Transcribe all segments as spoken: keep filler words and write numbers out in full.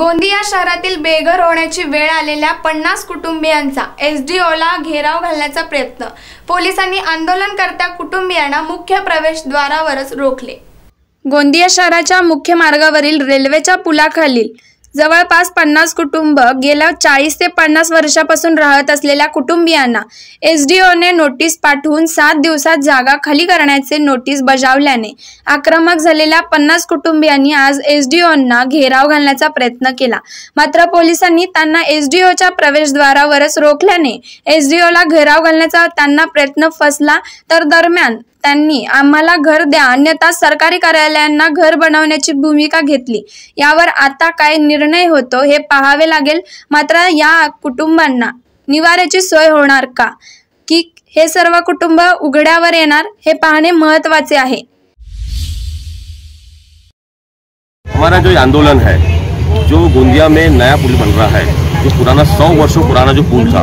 गोंदिया शहरातील बेघर होण्याची वेळ आलेल्या पन्नास कुटुंबियांचा एसडीओला घेराव घालण्याचा प्रयत्न, पोलिसांनी आंदोलनकर्त्या कुटुंबियांना मुख्य प्रवेशद्वारावरच रोखले। गोंदिया शहराच्या मुख्य मार्गावरील रेल्वेच्या पुलाखालील जवळपास पन्नास कुटुंब गेल्या चाळीस ते पन्नास वर्षापासून राहत असलेल्या कुटुंबियांना एसडीओने नोटीस पाठवून सात दिवसात जागा खाली करण्याचे नोटीस बजावल्याने आक्रमक झालेल्या पन्नास कुटुंबियांनी आज एसडीओंना घेराव घालण्याचा प्रयत्न केला, मात्र पोलिसांनी त्यांना एसडीओच्या प्रवेशद्वारावरच रोखल्याने एसडीओला घेराव घालण्याचा त्यांना प्रयत्न फसला। तर दरम्यान त्यांनी आम्हाला घर द्या अन्यथा सरकारी कार्यालयांना घर बनवण्याची भूमिका घेतली। यावर आता काय निर्णय होतो हे पाहावे लागेल, मात्र या कुटुंबांना निवाऱ्याची सोय होणार का की हे सर्व कुटुंब उघड्यावर येणार हे पाहणे महत्त्वाचे आहे। हमारा जो आंदोलन है, जो गोंदिया में नया पुल बन रहा है, जो पुराना सौ वर्षों पुराना जो पुल था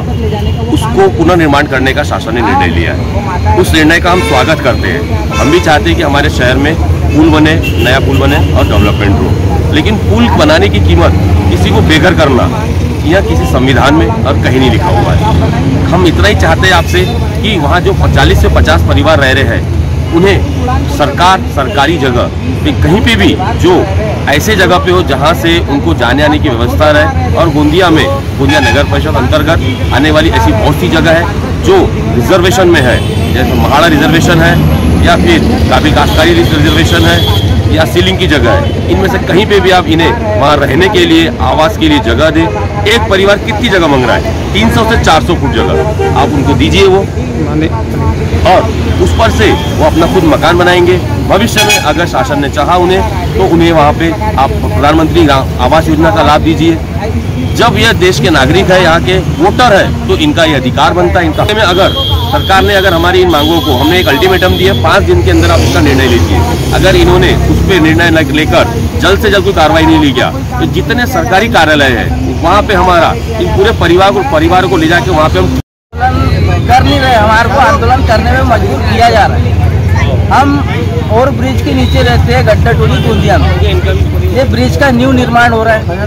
उसको पुनर्निर्माण करने का शासन ने निर्णय लिया है। उस निर्णय का हम स्वागत करते हैं। हम भी चाहते हैं कि हमारे शहर में पुल बने, नया पुल बने और डेवलपमेंट हो, लेकिन पुल बनाने की कीमत किसी को बेघर करना यह किसी संविधान में और कहीं नहीं लिखा हुआ है। हम इतना ही चाहते हैं आपसे कि वहाँ जो चालीस से पचास परिवार रह रहे हैं उन्हें सरकार सरकारी जगह पे कहीं पे भी जो ऐसे जगह पे हो जहाँ से उनको जाने आने की व्यवस्था रहे। और गोंदिया में गोंदिया नगर परिषद अंतर्गत आने वाली ऐसी बहुत सी जगह है जो रिजर्वेशन में है, जैसे महाड़ा रिजर्वेशन है या फिर काबिल काश्तकारी रिजर्वेशन है या सीलिंग की जगह है। इनमें से कहीं पे भी आप इन्हें वहाँ रहने के लिए आवास के लिए जगह दें। एक परिवार कितनी जगह मांग रहा है? तीन सौ से चार सौ फुट जगह आप उनको दीजिए वो, और उस पर से वो अपना खुद मकान बनाएंगे। भविष्य में अगर शासन ने चाहा उन्हें तो उन्हें वहाँ पे आप प्रधानमंत्री आवास योजना का लाभ दीजिए। जब यह देश के नागरिक है, यहाँ के वोटर है, तो इनका यह अधिकार बनता है। इनका में अगर सरकार ने अगर हमारी इन मांगों को, हमने एक अल्टीमेटम दिया पाँच दिन के अंदर आप उसका निर्णय लीजिए। अगर इन्होंने उस पर निर्णय लेकर जल्द से जल्द कोई कार्रवाई नहीं ली गया तो जितने सरकारी कार्यालय है वहाँ पे हमारा इन पूरे परिवार को परिवार को ले जाके वहाँ पे हम कर नहीं रहे। हमारे को आंदोलन करने में मजबूर किया जा रहा है। हम और ब्रिज के नीचे रहते हैं, गड्ढा टोली गोंदिया में। ये ब्रिज का न्यू निर्माण हो रहा है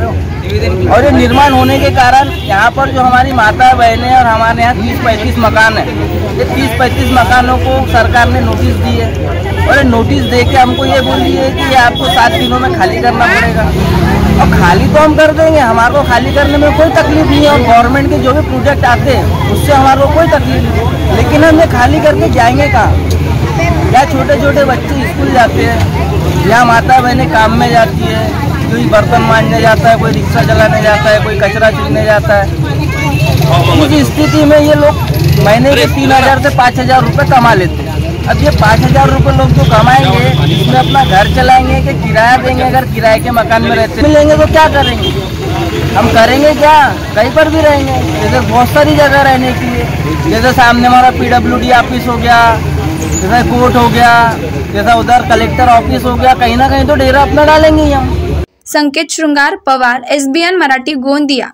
और ये निर्माण होने के कारण यहाँ पर जो हमारी माता बहनें और हमारे यहाँ तीस पैंतीस मकान है, ये तीस पैंतीस मकानों को सरकार ने नोटिस दी है और ये नोटिस दे के हमको ये बोल दी है कि ये आपको सात दिनों में खाली करना पड़ेगा। और खाली तो हम कर देंगे, हमारे को खाली करने में कोई तकलीफ नहीं है और गवर्नमेंट के जो भी प्रोजेक्ट आते हैं उससे हमारे को कोई तकलीफ नहीं, लेकिन हम ये खाली करके जाएंगे कहाँ? या छोटे छोटे बच्चे स्कूल जाते हैं, या माता बहनें काम में जाती है, कोई बर्तन मांजने जाता है, कोई रिक्शा चलाने जाता है, कोई कचरा चुनने जाता है। इस स्थिति में ये लोग महीने के तीन हजार से पाँच हजार रुपये कमा लेते हैं। अब ये पाँच हजार रुपये लोग जो कमाएंगे इसमें अपना घर चलाएंगे कि किराया देंगे? अगर किराए के मकान में रहते मिलेंगे तो क्या करेंगे? हम करेंगे क्या? कहीं पर भी रहेंगे। जैसे बहुत सारी जगह रहने के लिए, जैसे सामने हमारा पी डब्ल्यू डी ऑफिस हो गया, जैसा कोर्ट हो गया, जैसा उधर कलेक्टर ऑफिस हो गया, कहीं ना कहीं तो डेरा अपना डालेंगे ही हम। संकेत श्रृंगार पवार, एसबीएन मराठी, गोंदिया।